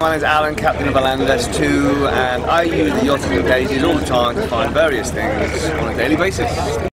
My name is Alan, captain of Elandess II, and I use the Yachting Pages all the time to find various things on a daily basis.